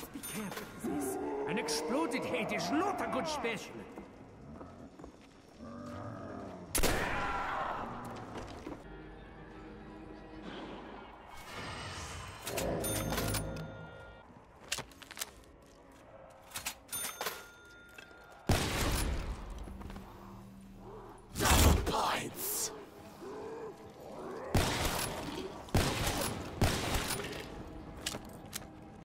must be careful with this. An exploded head is not a good specimen.